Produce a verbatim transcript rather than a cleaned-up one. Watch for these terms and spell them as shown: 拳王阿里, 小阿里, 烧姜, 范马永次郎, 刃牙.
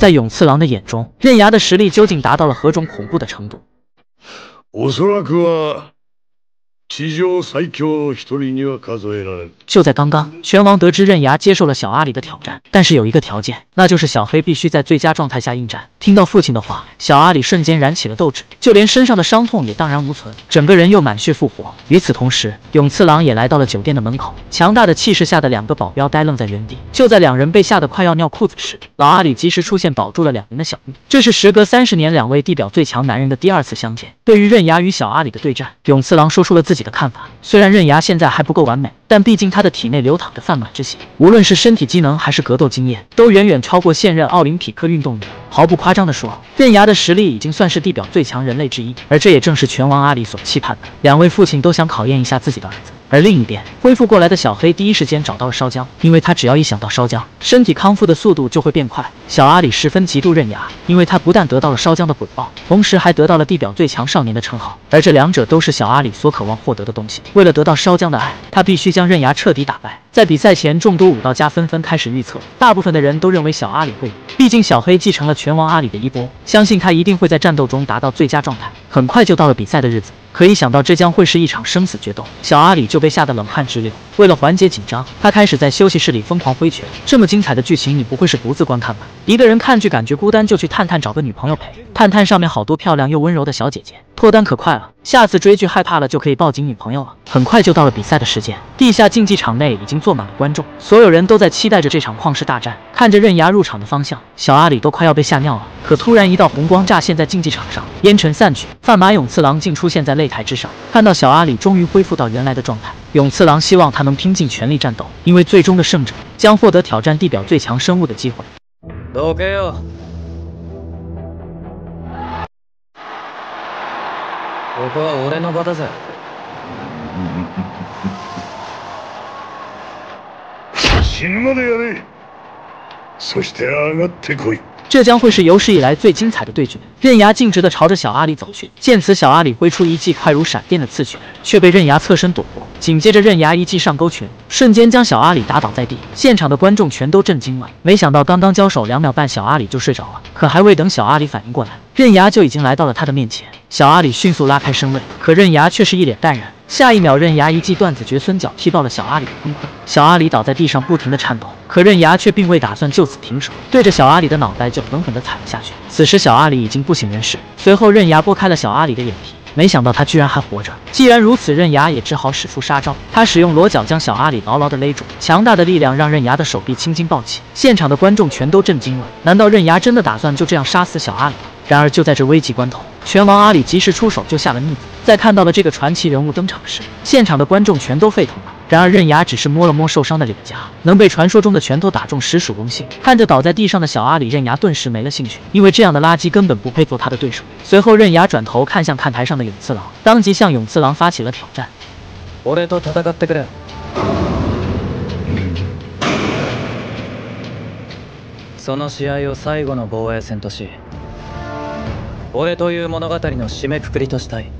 在永次郎的眼中，刃牙的实力究竟达到了何种恐怖的程度？就在刚刚，拳王得知刃牙接受了小阿里的挑战，但是有一个条件，那就是小黑必须在最佳状态下应战。听到父亲的话，小阿里瞬间燃起了斗志，就连身上的伤痛也荡然无存，整个人又满血复活。与此同时，永次郎也来到了酒店的门口，强大的气势下的两个保镖呆愣在原地。就在两人被吓得快要尿裤子时，老阿里及时出现，保住了两人的小命。这是时隔三十年，两位地表最强男人的第二次相见。对于刃牙与小阿里的对战，永次郎说出了自己的看法。虽然刃牙现在还不够完美，但毕竟他的体内流淌着泛满之血，无论是身体机能还是格斗经验，都远远超过现任奥林匹克运动员。毫不夸张地说，刃牙的实力已经算是地表最强人类之一，而这也正是拳王阿里所期盼的。两位父亲都想考验一下自己的儿子。而另一边，恢复过来的小黑第一时间找到了烧姜，因为他只要一想到烧姜，身体康复的速度就会变快。小阿里十分嫉妒刃牙，因为他不但得到了烧姜的回报，同时还得到了地表最强少年的称号，而这两者都是小阿里所渴望获得的东西。为了得到烧姜的爱，他必须将刃牙彻底打败。在比赛前，众多武道家纷纷开始预测，大部分的人都认为小阿里会赢，毕竟小黑继承了拳王阿里的衣钵，相信他一定会在战斗中达到最佳状态。很快就到了比赛的日子，可以想到这将会是一场生死决斗，小阿里就被吓得冷汗直流。为了缓解紧张，他开始在休息室里疯狂挥拳。这么精彩的剧情，你不会是独自观看吧？一个人看剧感觉孤单，就去探探找个女朋友陪。探探上面好多漂亮又温柔的小姐姐，脱单可快了。下次追剧害怕了就可以抱紧女朋友了。很快就到了比赛的时间，地下竞技场内已经坐满了观众，所有人都在期待着这场旷世大战。看着刃牙入场的方向，小阿里都快要被吓尿了。可突然一道红光乍现在竞技场上，烟尘散去，范马永次郎竟出现在擂台之上。看到小阿里终于恢复到原来的状态，永次郎希望他能拼尽全力战斗，因为最终的胜者将获得挑战地表最强生物的机会。どけよ。ここは俺の場だぜ。死ぬまでやれ。そして上がってこい。这将会是有史以来最精彩的对决。刃牙径直地朝着小阿里走去，见此，小阿里挥出一记快如闪电的刺拳，却被刃牙侧身躲过。紧接着，刃牙一记上勾拳，瞬间将小阿里打倒在地。现场的观众全都震惊了，没想到刚刚交手两秒半，小阿里就睡着了。可还未等小阿里反应过来，刃牙就已经来到了他的面前。小阿里迅速拉开身位，可刃牙却是一脸淡然。下一秒，刃牙一记断子绝孙脚踢到了小阿里的胸口，小阿里倒在地上不停的颤抖，可刃牙却并未打算就此停手，对着小阿里的脑袋就狠狠的踩了下去。此时小阿里已经不省人事，随后刃牙拨开了小阿里的眼皮，没想到他居然还活着。既然如此，刃牙也只好使出杀招，他使用裸脚将小阿里牢牢的勒住，强大的力量让刃牙的手臂轻轻暴起。现场的观众全都震惊了，难道刃牙真的打算就这样杀死小阿里？然而就在这危急关头，拳王阿里及时出手救下了逆子。在看到了这个传奇人物登场时，现场的观众全都沸腾了。然而刃牙只是摸了摸受伤的脸颊，能被传说中的拳头打中实属荣幸。看着倒在地上的小阿里，刃牙顿时没了兴趣，因为这样的垃圾根本不配做他的对手。随后刃牙转头看向看台上的永次郎，当即向永次郎发起了挑战。その試合を最後の防衛戦とし。俺という物語の締めくくりとしたい。